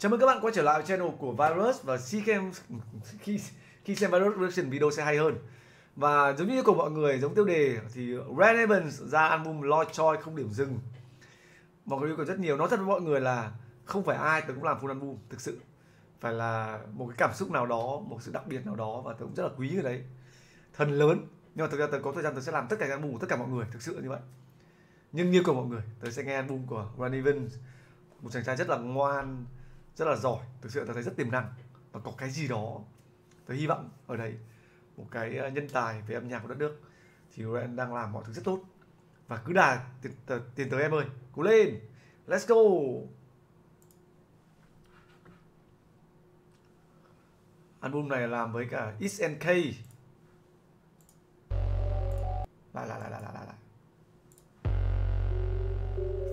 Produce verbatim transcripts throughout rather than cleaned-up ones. Chào mừng các bạn quay trở lại với channel của ViruSs, và khi, khi xem ViruSs reaction video sẽ hay hơn. Và giống như của mọi người, giống tiêu đề thì Wren Evans ra album Lloyd Choi không điểm dừng. Mọi người còn rất nhiều. Nói thật với mọi người là không phải ai tớ cũng làm full album, thực sự phải là một cái cảm xúc nào đó, một sự đặc biệt nào đó, và tớ cũng rất là quý ở đấy. Thần lớn. Nhưng mà thực ra tớ có thời gian tớ sẽ làm tất cả các album của tất cả mọi người, thực sự như vậy. Nhưng như của mọi người, tớ sẽ nghe album của Wren Evans, một chàng trai rất là ngoan, rất là giỏi, thực sự tớ thấy rất tiềm năng và có cái gì đó tớ hy vọng ở đấy, một cái nhân tài về âm nhạc của đất nước. Thì Wren đang làm mọi thứ rất tốt và cứ đà tiến tới em ơi, cố lên, let's go. Album này làm với cả itsnk. Lại lại lại lại lại lại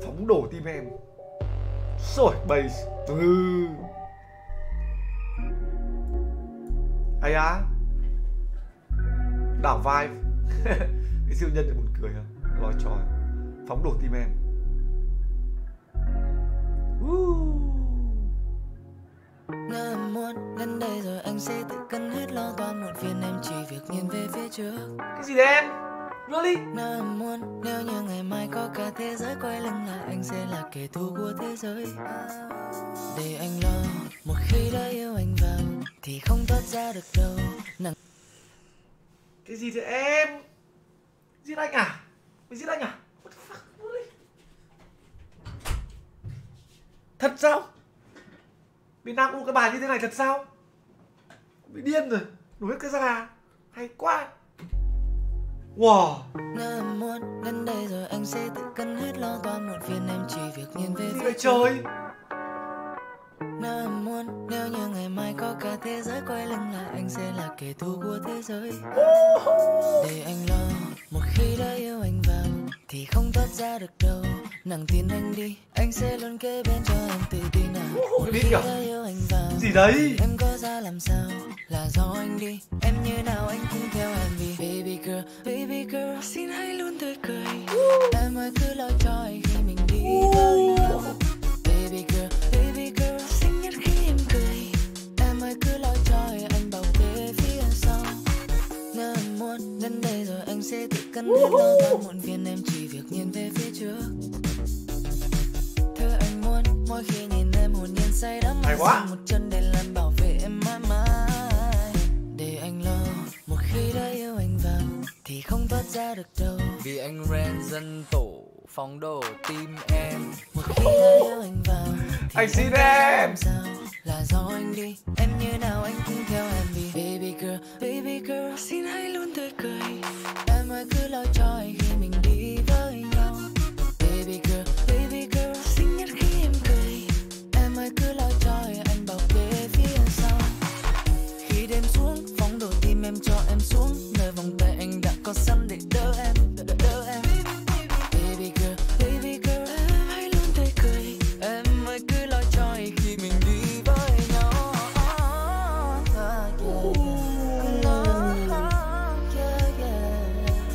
Phóng Đổ Tim Em. Rồi bass từ ai á đảo vai. Cái siêu nhân buồn cười hả? Lloyd Choi, Phóng Đổ Tim Em. Nếu em muốn đến đây rồi anh sẽ tự cân hết lo toan muộn phiền, em chỉ việc nhìn về phía trước. Cái gì đấy em? Really? Nếu em muốn, nếu như ngày mai có cả thế giới quay lưng lại, anh sẽ là kẻ thù của thế giới. Để anh lo, một khi đã yêu anh vào thì không thoát ra được đâu. Nặng... Cái gì thế em? Giết anh à? Mày giết anh à? What the fuck? Really? Thật sao? Việt Nam cũng có cái bài như thế này thật sao? Bị điên rồi, nổi hết cái ra. Hay quá. Wow. Nếu em muốn đến đây rồi anh sẽ tự cân hết lo toan muộn phiền, em chỉ việc nhìn về phía trời. Nếu em muốn, nếu như ngày mai có cả thế giới quay lưng lại, anh sẽ là kẻ thù của thế giới. Để anh lo, một khi đã yêu anh vào thì không thoát ra được đâu. Nặng tin anh đi, anh sẽ luôn kề bên cho em tự tin nào. Một khi đã yêu anh vào, gì đấy? Em có ra làm sao? Là do anh đi, em như nào anh cũng theo em vì baby girl, baby girl, xin hãy luôn tươi cười. Em ơi cứ lo cho anh khi mình đi tới nhau. Baby girl, baby girl, xinh nhất khi em cười. Em ơi cứ lo cho anh bảo vệ phía sau. Nếu em muốn đến đây rồi anh sẽ tự cân hết lo toan muộn phiền, em chỉ việc nhìn về phía trước. Thứ anh muốn mỗi khi nhìn em hồn nhiên say đắm, anh dừng một chân để làm bảo vệ em mãi mãi. Thì không thoát ra được đâu. Vì anh Wren dân tổ phóng đổ tim em. Một khi đã yêu anh vào thì anh xin em sao? Là do anh đi, em như nào anh cũng theo em vì baby girl, baby girl, xin hãy luôn tươi cười. Em ơi cứ lo cho anh khi mình đi với nhau. Baby girl, baby girl, xinh nhất khi em cười. Em ơi cứ lo cho anh bảo vệ phía sau. Khi đêm xuống phóng đổ tim em, cho em xuống nơi vòng tay anh đã có sẵn để đỡ em, đỡ đỡ em. Baby girl, baby girl, em hãy luôn tươi cười. Em ơi cứ lo cho khi mình đi với nhau.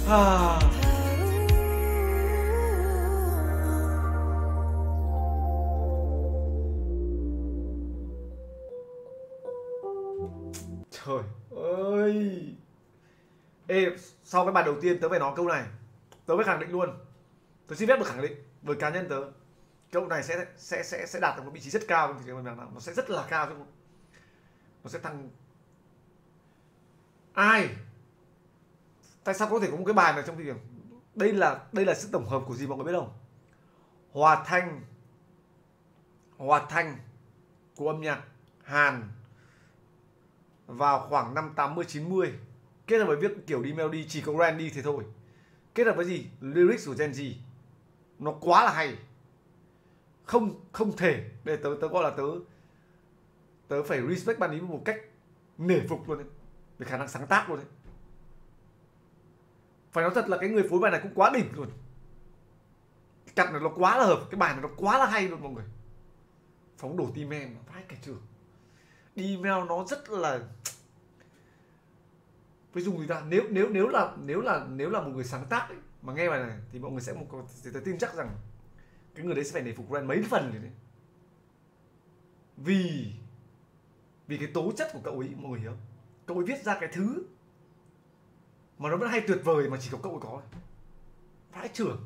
À. Trời ơi. Ê, sau cái bài đầu tiên tớ phải nói câu này, tớ phải khẳng định luôn, tớ xin phép được khẳng định với cá nhân tớ, câu này sẽ sẽ sẽ sẽ đạt được một vị trí rất cao trong thị trường âm nhạc, nó sẽ rất là cao chứ, nó sẽ thăng. Ai? Tại sao có thể có một cái bài này trong thị trường? Đây là đây là sự tổng hợp của gì mọi người biết không? Hòa thanh, hòa thanh của âm nhạc Hàn vào khoảng năm tám mươi chín mươi. Kết hợp với việc kiểu đi melody chỉ có Wren đi thế thôi. Kết hợp với gì? Lyrics của Gen Z. Nó quá là hay. Không không thể. Để tớ, tớ gọi là tớ Tớ phải respect bạn ý một cách nể phục luôn đấy. Về khả năng sáng tác luôn đấy. Phải nói thật là cái người phối bài này cũng quá đỉnh luôn. Cái cặp này nó quá là hợp. Cái bài này nó quá là hay luôn mọi người. Phóng Đổ Tim Em. Vãi cả trường. Đi mel nó rất là... Với dùng gì ta, nếu nếu nếu là nếu là nếu là một người sáng tác ấy, mà nghe bài này thì mọi người sẽ một tin chắc rằng cái người đấy sẽ phải nể phục Wren mấy phần rồi đấy. vì vì cái tố chất của cậu ấy, mọi người hiểu. Cậu ấy viết ra cái thứ mà nó vẫn hay tuyệt vời mà chỉ có cậu ấy có. Vãi chưởng.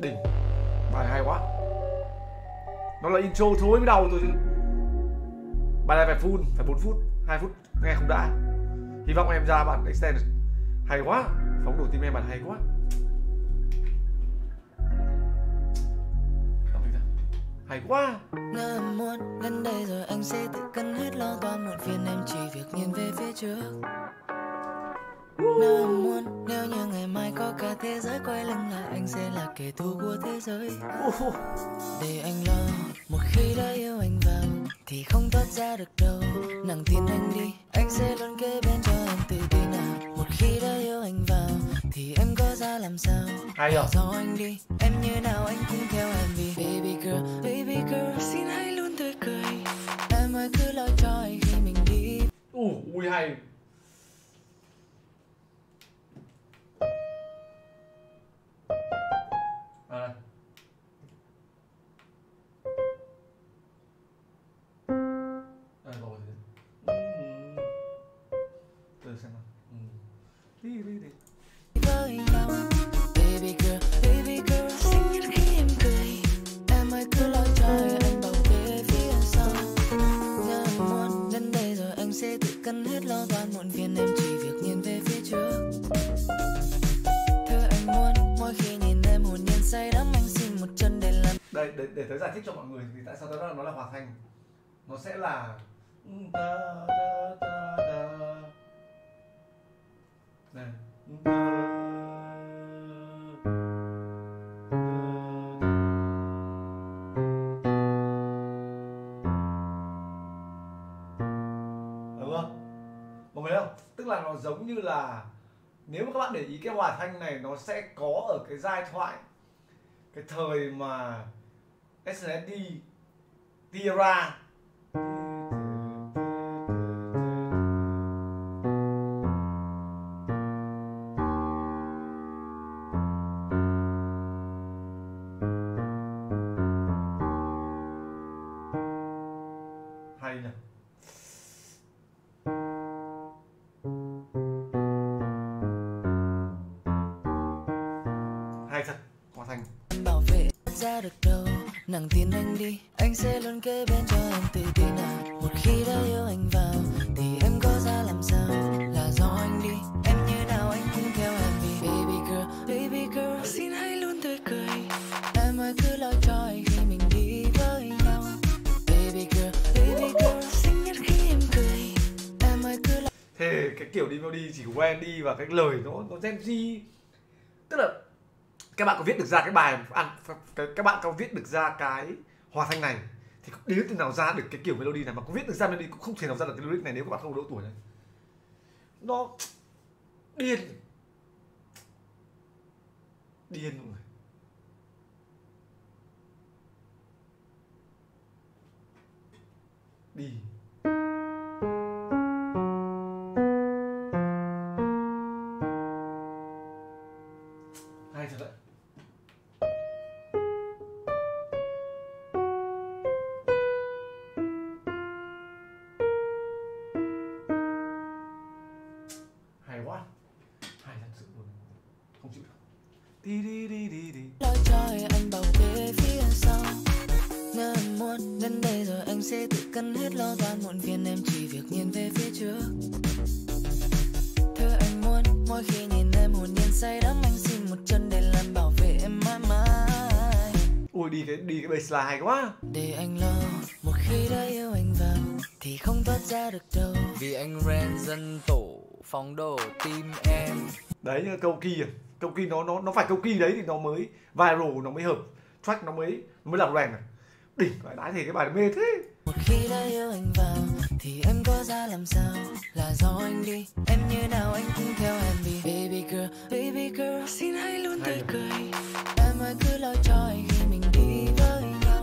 Đỉnh. Bài hay quá. Nó là intro thôi mới đầu thôi chứ. Bài này phải full, phải bốn phút, hai phút nghe không đã. Hy vọng em ra bản extended. Hay quá, Phóng Đổ Tim Em bản hay quá. Hay quá. Nào em muốn đến đây rồi anh sẽ tự cân hết lo toan muộn phiền, em chỉ việc nhìn về phía trước. Nào em muốn nếu như ngày mai có cả thế giới quay lưng lại, anh sẽ là kẻ thù của thế giới. Để anh lo, một khi đã yêu anh vào thì không thoát ra được đâu. Nàng tin anh đi, anh sẽ luôn kề bên cho em tự tin nào. Một khi đã yêu anh vào thì em có ra làm sao? Hay rồi. Sau anh đi, em như nào anh cũng theo em vì baby girl, baby girl xin hãy luôn tươi cười. Em ơi cứ lo cho anh khi mình đi. Ủa, ui hay. À. Đây, để, để tới giải thích cho mọi người thì tại sao tớ nói nó là hòa thanh. Nó sẽ là này. Đúng không? Mọi người thấy không? Tức là nó giống như là, nếu mà các bạn để ý cái hòa thanh này nó sẽ có ở cái giai thoại, cái thời mà ét en ét đê, T-ara nàng tin anh đi, anh sẽ luôn kề bên cho em tự tin nào. Một khi đã yêu anh vào thì em có ra làm sao? Là do anh đi, em như nào anh cũng theo em vì baby girl, baby girl xin hãy luôn tươi cười. Em ơi cứ lo cho anh khi mình đi với nhau. Baby girl, baby girl xinh nhất khi em cười. Em ơi cứ lo. Thế cái kiểu đi melody chỉ quen đi và cái lời nó nó Gen Z, tức là các bạn có viết được ra cái bài ăn, các bạn có viết được ra cái hòa thanh này thì đến từ nào ra được cái kiểu melody này, mà có viết được ra melody cũng không thể nào ra được cái lyric này nếu các bạn không có độ tuổi này. Nó điên điên luôn. Đi hay thật đấy. Đi đi đi đi đi. Lo cho anh bảo vệ phía sau. Nếu em muốn đến đây rồi anh sẽ tự cân hết lo toan muộn phiền, em chỉ việc nhìn về phía trước. Thứ anh muốn mỗi khi nhìn em hồn nhiên say đắm, anh xin một chân để làm bảo vệ em mãi mãi. Ui đi cái đi cái bassline hay quá. Để anh lo, một khi đã yêu anh vào thì không thoát ra được đâu. Vì anh Wren dân tổ phóng đổ tim em. Đấy là câu kia. Câu kỳ nó nó nó phải câu kỳ đấy thì nó mới viral, nó mới hợp track, nó mới nó mới làm rèn này. Đỉnh phải đái, thì cái bài mê thế. Một khi đã yêu anh vào thì em có ra làm sao? Là do anh đi, em như nào anh cũng theo em vì baby girl, baby girl xin hãy luôn tươi cười. Em ơi cứ lo cho anh khi mình đi với nhau.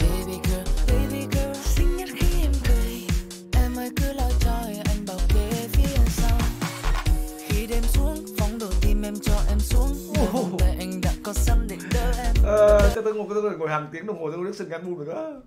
Baby girl, baby girl xinh nhất khi em cười. Em ơi cứ lo cho anh bảo vệ phía sau. Khi đêm xuống phóng đổ tim em cho em xuống, oh. Hôm nay anh đã có sẵn để đỡ em. cho tôi ngồi, tôi ngồi hàng tiếng đồng hồ tôi không được sừng album được nữa.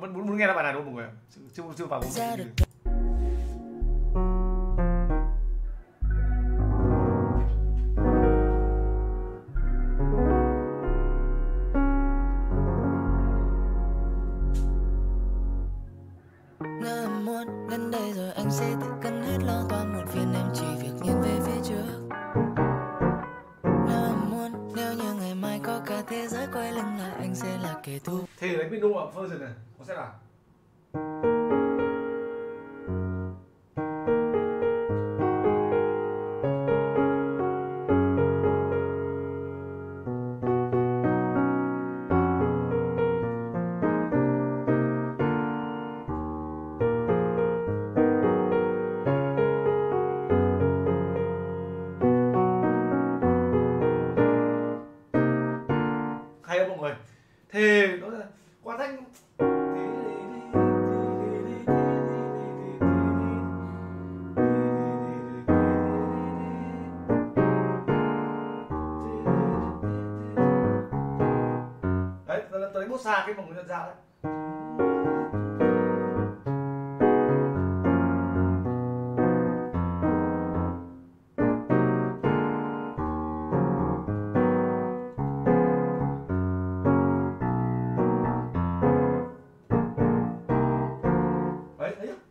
Vẫn muốn nghe lại bài này đúng không mọi người? Chưa chưa vào một cái gì. Ngỡ muốn đến đây rồi anh sẽ tự cân hết lo toan một viên em chỉ việc nhìn về phía trước. Ngỡ muốn nếu như ngày mai có cả thế giới quay lưng lại anh sẽ là kẻ thù. Thế thì đánh piano ở version này. Có sẽ là hay không mọi người? Thế đó là quá thanh. Xa cái vòng nhận ra đấy. Đấy, thấy không?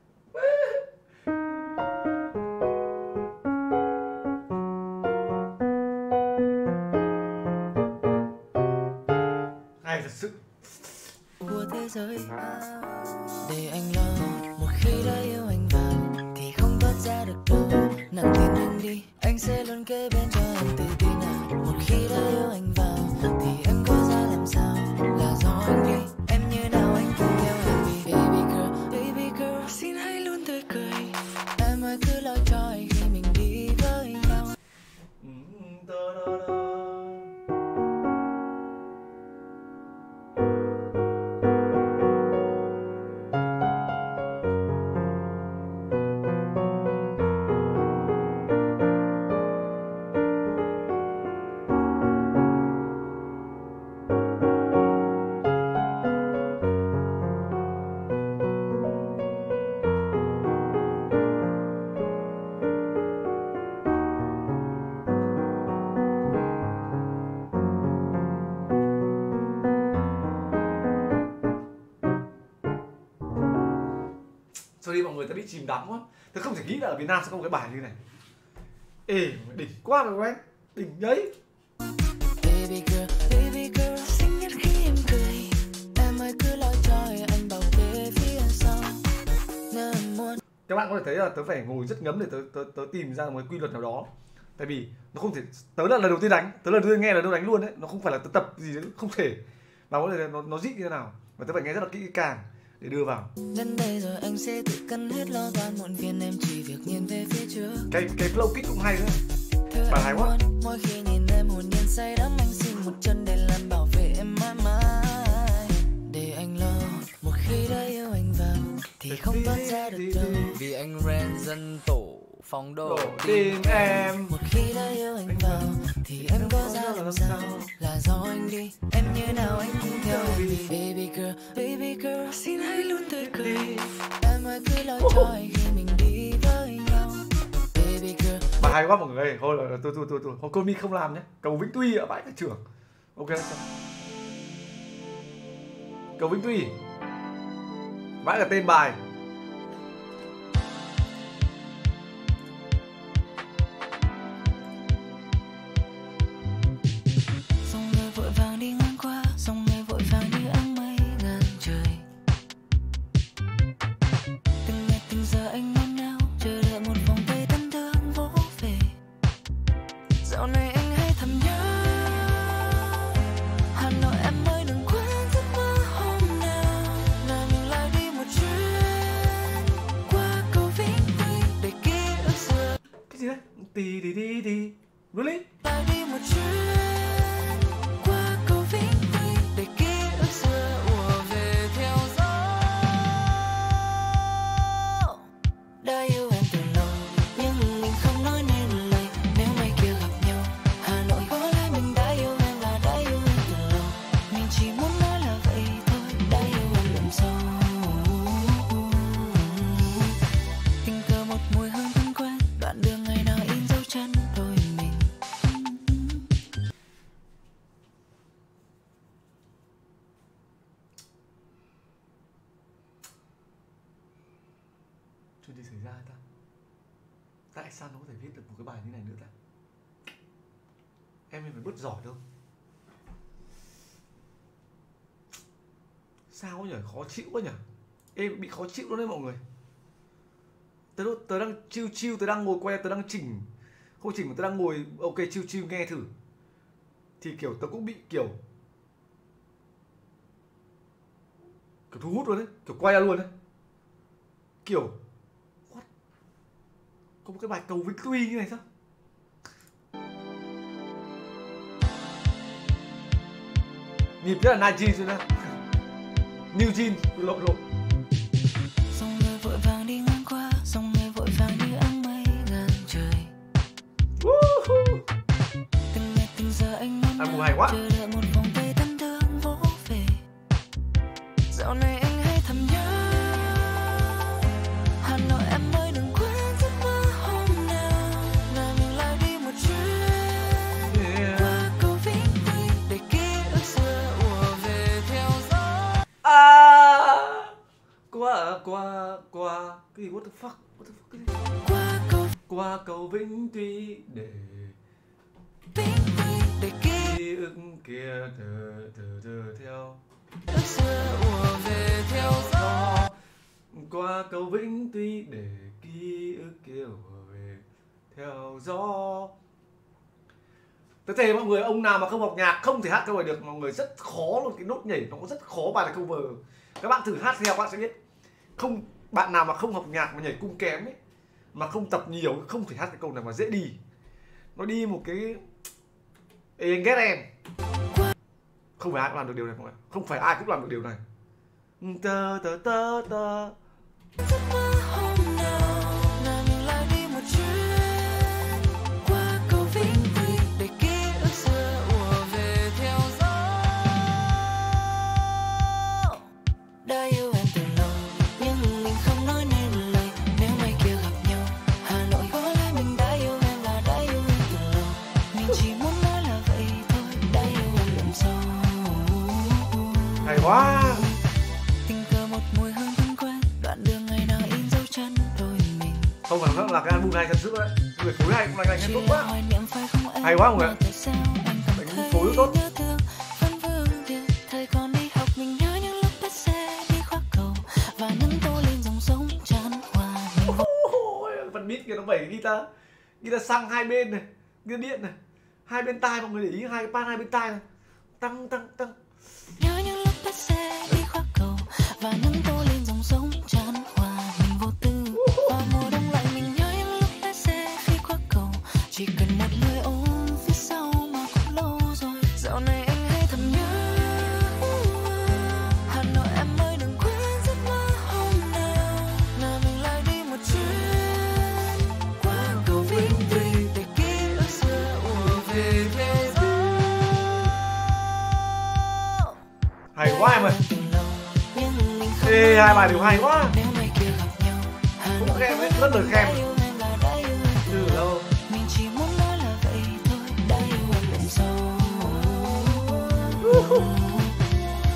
Hay thật sự. Để anh lo một khi đã yêu anh vào thì không thoát ra được đâu. Nặng tin anh đi, anh sẽ luôn kề bên cho em từ khi nào. Một khi đã yêu anh vào thì em có ra làm sao là do anh đi. Em như nào anh cũng theo em đi. Baby girl, baby girl, xin hãy luôn tươi cười. Em ơi cứ lo cho anh khi mình đi với nhau. Sorry mọi người, ta bị chìm đắm quá. Tôi không thể nghĩ là ở Việt Nam sẽ không có cái bài như này. Ê, đỉnh quá rồi em. Đỉnh đấy. Baby girl, baby girl, xinh nhất khi em cười. Em ơi cứ lo cho anh bảo vệ phía sau. Các bạn có thể thấy là tớ phải ngồi rất ngấm để tớ, tớ, tớ tìm ra một cái quy luật nào đó. Tại vì nó không thể, tớ là lần đầu tiên đánh, tớ là lần đầu tiên nghe là đâu đánh luôn đấy. Nó không phải là tớ tập gì đấy, không thể. Mà có thể nó, nó dít như thế nào. Mà tớ phải nghe rất là kỹ càng để đưa vào. Đến đây rồi anh sẽ tự cân hết lo toan muộn phiền em chỉ việc nhìn về phía trước. Cái cái flow kích cũng hay nữa. Bài hay quá. Mỗi khi nhìn em hồn nhiên say đắm anh xin một chân để làm bảo vệ em mãi mãi. Để anh lo một khi đã yêu anh vào thì không thoát ra được đâu. Vì anh Wren dân tổ phóng đổ tim em. Một khi đã yêu anh vào thì em có ra làm sao là do anh đi. Em như nào anh cũng theo em đi. Baby girl, baby girl, xin hãy luôn tươi cười. Em ơi cứ lo cho anh khi mình đi với nhau. Baby girl. Bài hay quá mọi người. Thôi là tôi tôi tôi tôi Thôi cô Mi không làm nhé. Cầu Vĩnh Tuy ở bãi Thái Trưởng. Ok. Cầu Vĩnh Tuy. Bãi là tên bài. Giờ anh muốn nào chờ đợi một vòng tay thân thương vỗ về dạo này anh hay thầm nhớ Hà Nội em ơi, đừng quên giấc mơ hôm nào là mình lại đi một chuyến qua cầu Vĩnh Tuy để ký ức xưa. Cái gì đấy? Tì đi đi đi. Really? Lại đi một chuyến qua cầu Vĩnh Tuy để ký ức xưa ùa về theo gió. Đã yêu em từ lâu nhưng mình không nói nên lời. Nếu mai kia gặp nhau Hà Nội, có lẽ mình đã yêu em là đã yêu em từ lâu. Mình chỉ muốn nói là vậy thôi, đã yêu em lần sau. Tình cờ một mùi hương thân quen, đoạn đường ngày nào in dấu chân tôi. Chuyện gì xảy ra ta? Tại sao nó có thể viết được một cái bài như này nữa ta? Em phải bớt giỏi đâu. Sao nhỉ? Khó chịu quá nhỉ? Em bị khó chịu luôn đấy mọi người. Tớ, tớ đang chill chill, tớ đang ngồi que, tớ đang chỉnh. Không chỉnh mà tớ đang ngồi ok chill chill nghe thử. Thì kiểu tớ cũng bị kiểu Kiểu thu hút luôn đấy, kiểu quay ra luôn đấy. Kiểu có một cái bài Cầu Vĩnh Tuy như này sao? Nhịp rất là nineties rồi nè. New Jeans, lộ lộ. Dòng người vội vàng đi ngang qua, dòng người vội vàng như áng mây ngang trời. Woohoo! Từng ngày từng giờ anh muốn ăn hay quá. Chờ đợi một vòng tay thân thương vỗ về. Dạo này anh hay thầm nhớ. Hà Nội em ơi, đừng quên. Qua qua qua cái gì, what the fuck, what the fuck cái gì? Qua cầu qua cầu Vĩnh Tuy để Vĩnh Tuy để ký ức kia từ từ từ theo ước xưa ùa về theo gió. Qua cầu Vĩnh Tuy để ký ức kia ùa về theo gió. Thế thì mọi người, ông nào mà không học nhạc không thể hát câu này được mọi người, rất khó luôn, cái nốt nhảy nó cũng rất khó, bài là cover. Các bạn thử hát theo các bạn sẽ biết. Không, bạn nào mà không học nhạc mà nhảy cung kém ấy, mà không tập nhiều không thể hát cái câu này mà dễ đi. Nó đi một cái. Ê, anh ghét em. Không phải ai cũng làm được điều này mọi người. Không phải ai cũng làm được điều này. Tơ tơ tơ tơ. Wow. Tình cờ một mùi hương thân quen, đoạn đường ngày nào in dấu chân đôi mình. Không phải là cái album này thật sự đấy. Người phối hay cũng là cái tốt quá. Hay quá mọi người. Đánh phối tốt. Phần beat kia nó vẩy guitar, guitar xăng hai bên này, guitar điện này, hai bên tai mọi người để ý, hai cái pan hai bên tai này. Tăng tăng tăng. Nhớ những lúc bắt xe đi qua cầu và nắng tô lên dòng sông tràn hòa mình vô tư. Qua mùa đông lạnh mình nhớ những lúc bắt xe khi qua cầu, chỉ cần một người ôm phía sau mà cũng lâu rồi. Dạo này anh hay thầm nhớ Hà Nội em ơi, đừng quên giấc mơ hôm nào là mình lại đi một chuyến qua cầu Vĩnh Tuy để ký ức xưa ùa về về. Hay quá em ơi. Ê, hai bài đều hay quá. Cũng khen đấy, rất lời khen. Từ lâu.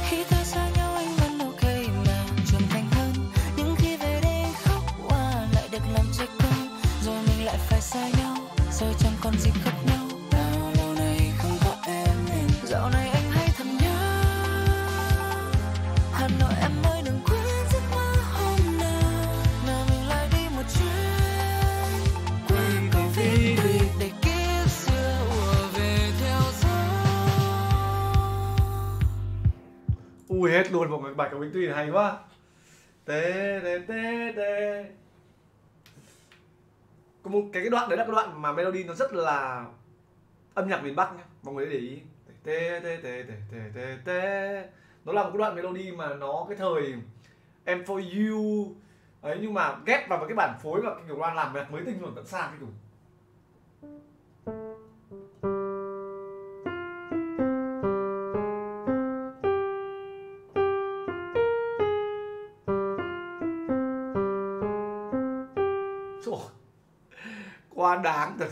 Khi ta xa nhau anh vẫn ok mà trưởng thành hơn. Những khi về đây anh khóc qua lại được làm trẻ con. Rồi mình lại phải xa nhau, rồi chẳng còn gì khác nhau. Bao lâu nay không có em nên dạo này anh hay thầm nhớ. Hà Nội em ơi, đừng quên giấc mơ hôm nào là mình lại đi một chuyến qua cầu Vĩnh Tuy để ký ức xưa. hết luôn một cái bài Cầu Vĩnh Tuy này hay quá. Tê tê tê tê. Có một cái, cái đoạn đấy là cái đoạn mà melody nó rất là âm nhạc miền Bắc nhá, mọi người để ý. Tê tê tê tê tê tê tê. Nó là một cái đoạn melody mà nó cái thời em bốn u ấy, nhưng mà ghép vào cái bản phối và cái kiểu loan làm nhạc mới tinh chuẩn tận xa cái đủ. Quá đáng thật.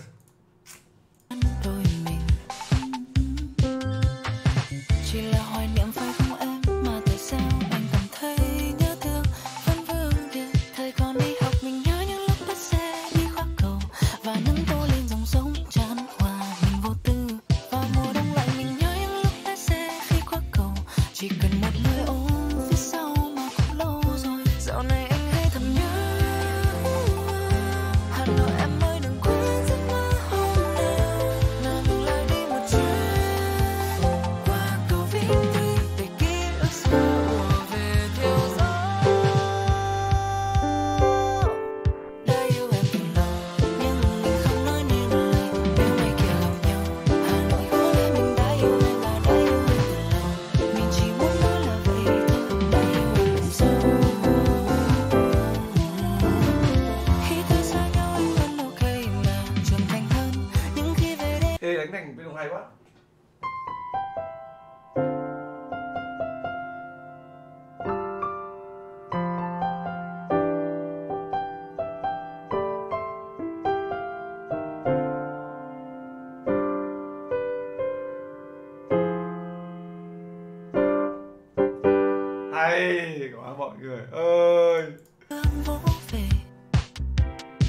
Đánh thành cái đồng hay quá. Hay quá mọi người ơi.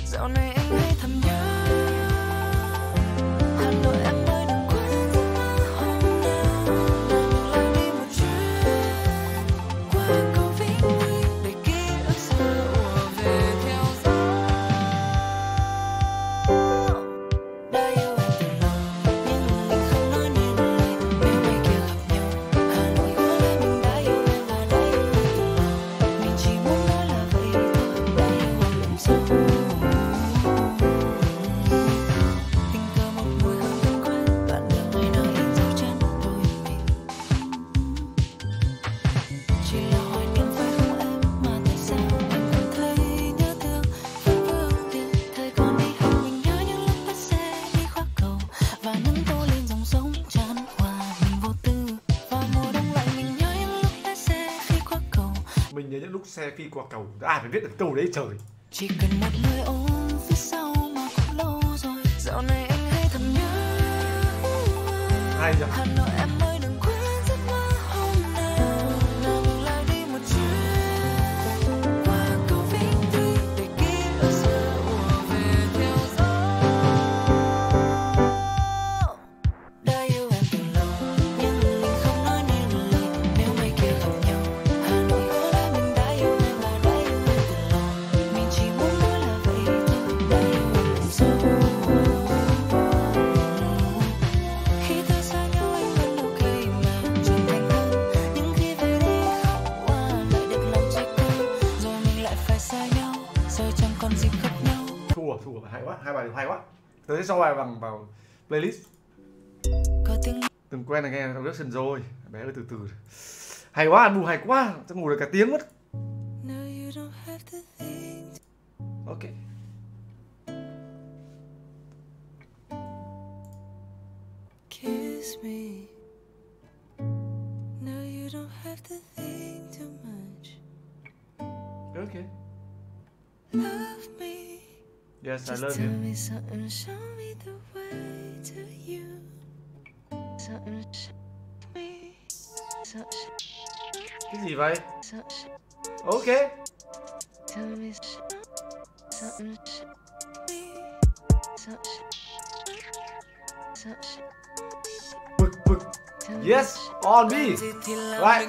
Dạo này anh hay thầm nhớ. Mình nhớ những lúc xe phi qua cầu, ai à, phải viết được câu đấy trời. Chỉ cần một lời ôm phía sau mà cũng lâu rồi. Dạo này anh hay thầm nhớ. Hay nhỉ? Hà Nội em ơi đừng quên giấc mơ hôm nào. Nàng lại đi một chuyến qua cầu Vĩnh Tuy để ký ức xưa ùa về theo gió. Đã yêu em từ lâu nhưng mình không nói nên lời. Nếu mai kia gặp nhau Hà Nội. Thua, thua, hay quá, hai bài đều hay quá. Tới sau bài bằng vào playlist. Từng quen là nghe trong sân rồi. Bé ơi từ từ. Hay quá, ăn ngủ hay quá, chắc ngủ được cả tiếng mất. Ok. Kiss me. No, you don't have to think too much. Okay. Love me. Yes, I love you. Tell me something, show me the way to you. Something, show me. Cái gì vậy? Ok. Tell me something, show me. Bực bực. Yes, on me. Right.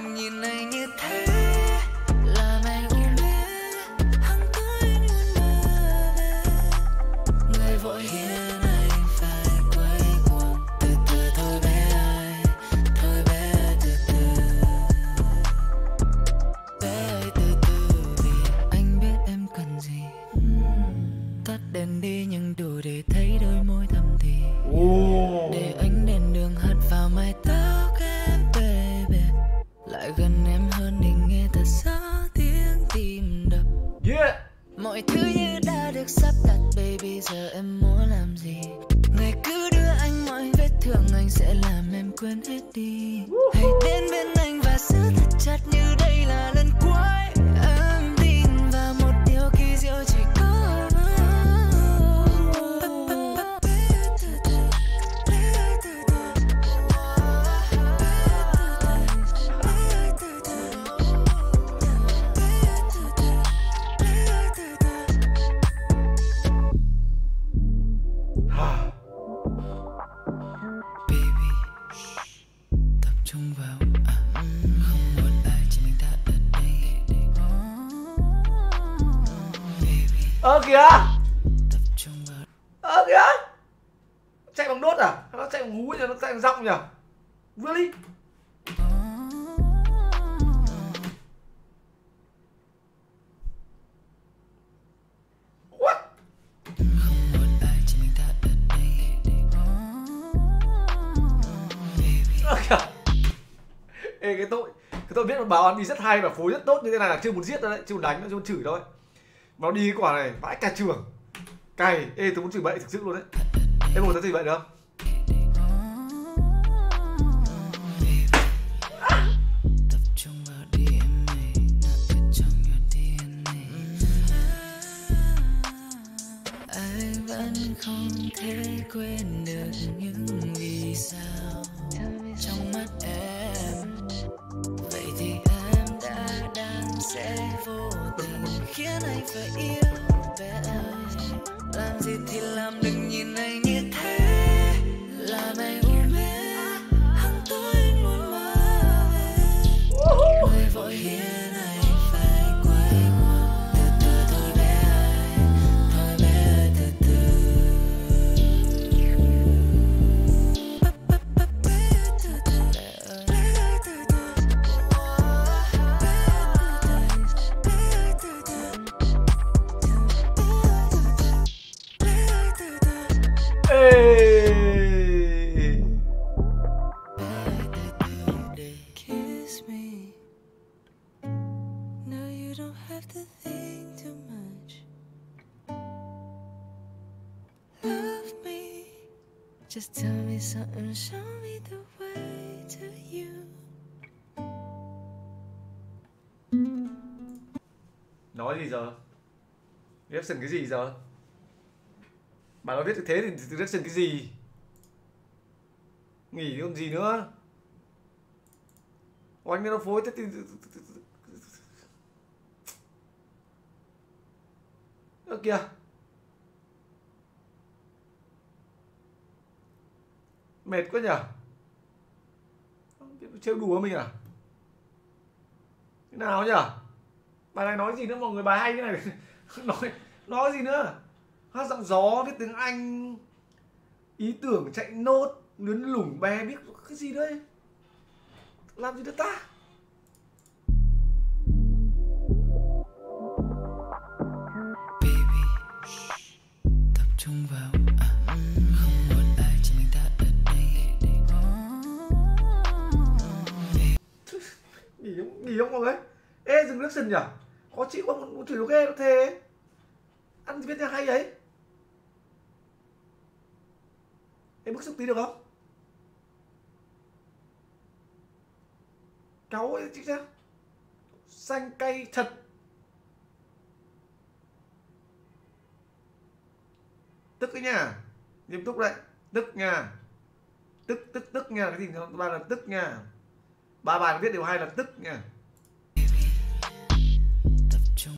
sẽ làm em quên hết đi. Hãy đến bên anh và giữ thật chặt như đây là lần cuối. Em tin vào một điều kỳ diệu chỉ có ơ kìa, ơ kìa, chạy bằng đốt à? Nó chạy bằng hú nhỉ, nó chạy bằng giọng nhỉ? Really? What? Ơ kìa. Ê, cái tội, cái tội biết một báo ăn đi rất hay và phối rất tốt như thế này là chưa muốn giết đâu đấy, chưa muốn đánh, chưa muốn chửi đâu đấy. Nó đi quả này, vãi cả trường. Cày, ê tôi muốn chửi bậy thực sự luôn đấy. Em muốn nói chửi bậy được không? À. Ai vẫn không thể quên được những vì sao trong mắt em. Vậy thì em đã đang sẽ vô tình khiến anh phải yêu bé. Làm gì thì làm, đừng nhìn anh như thế. Làm anh u mê, hằng tối muốn mơ về. Người vội khiến anh phải quay qua. Từ từ thôi bé ơi, thôi bé ơi từ từ. Just tell me something, show me the way to you. Nói gì giờ? Reaction cái gì giờ? Bạn nó viết thế thì reaction cái gì? Nghỉ còn gì nữa? Oanh nó phối thế thì... Ơ kìa! Mệt quá nhở, trêu đùa mình à? Thế nào nhở? Bài này nói gì nữa mọi người, bài hay thế này nói nói gì nữa? Hát giọng gió, viết tiếng Anh, ý tưởng chạy nốt, luyến lủng bé biết cái gì đấy, làm gì được ta? Baby, tập trung vào. Nghỉ không mọi người? Ê dừng reaction nhỉ? Khó chịu quá, muốn chửi nó ghê, nó thề. Ăn viết ra hay ấy. Em bức xúc tí được không? Cáu ấy chứ sao? Xanh cay thật. Tức cái nha. Nghiêm túc đấy. Tức nha. Tức tức tức nha. Cái gì nó ba là tức nha. Ba bài viết điều hay là tức nha. Tập trung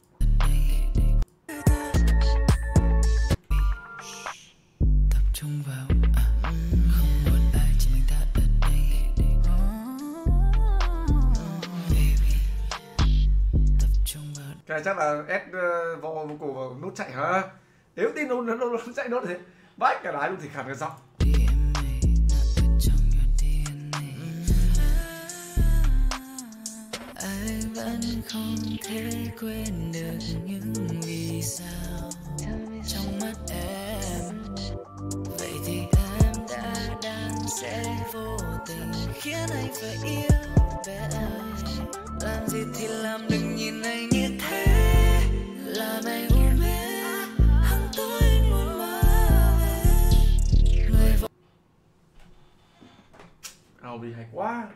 vào. Cái chắc là ép vò cổ vào nốt chạy hả? Nếu tin nó nó nó chạy nốt thế. Vãi cả đái luôn thì khẳng cái giọng. Ai vẫn không thể quên được những vì sao trong mắt em. Vậy thì em đã đang sẽ vô tình khiến anh phải yêu bé. Làm gì thì làm, đừng nhìn anh như thế. Làm anh u mê, hằng tối muốn mơ về. Người vô... Sao vì hay quá.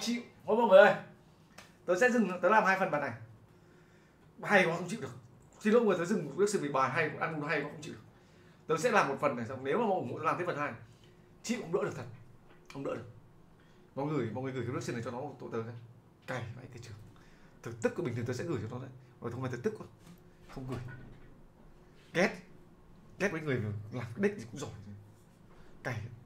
Chịu mỗi mọi người ơi, tớ sẽ dừng, tớ làm hai phần bài này hay quá không chịu được, xin lỗi mọi người, tớ dừng một bước xử vì bài hay ăn uống hay quá không chịu được, tớ sẽ làm một phần này xong nếu mà mọi người làm tiếp phần hai chịu cũng đỡ được thật, không đỡ được. Mọi người mọi người gửi cái nước xin này cho nó tụi tớ này, cày vậy thì trường tớ tức của bình thường tớ sẽ gửi cho nó đấy, rồi không phải tớ tức quá không gửi, ghét ghét với người làm đích gì cũng giỏi, cày